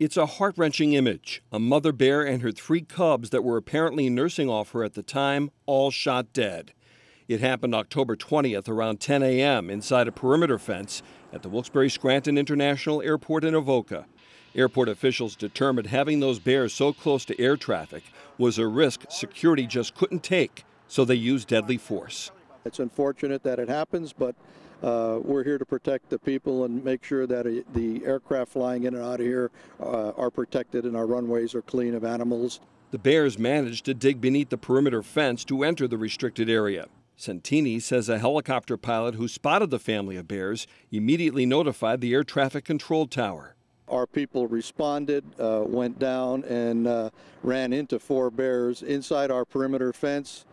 It's a heart-wrenching image. A mother bear and her three cubs that were apparently nursing off her at the time, all shot dead. It happened October 20th around 10 a.m. inside a perimeter fence at the Wilkes-Barre Scranton International Airport in Avoca. Airport officials determined having those bears so close to air traffic was a risk security just couldn't take, so they used deadly force. It's unfortunate that it happens, but we're here to protect the people and make sure that the aircraft flying in and out of here are protected and our runways are clean of animals. The bears managed to dig beneath the perimeter fence to enter the restricted area. Santini says a helicopter pilot who spotted the family of bears immediately notified the air traffic control tower. Our people responded, went down and ran into four bears inside our perimeter fence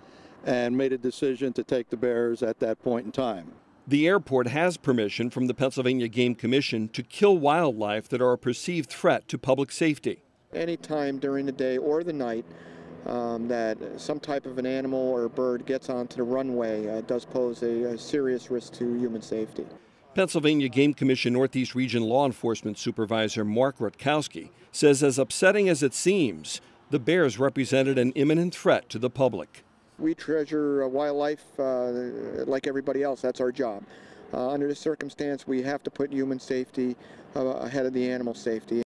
and made a decision to take the bears at that point in time. The airport has permission from the Pennsylvania Game Commission to kill wildlife that are a perceived threat to public safety. Any time during the day or the night that some type of an animal or a bird gets onto the runway does pose a serious risk to human safety. Pennsylvania Game Commission Northeast Region Law Enforcement Supervisor Mark Rutkowski says as upsetting as it seems, the bears represented an imminent threat to the public. We treasure wildlife like everybody else. That's our job. Under this circumstance, we have to put human safety ahead of the animal safety.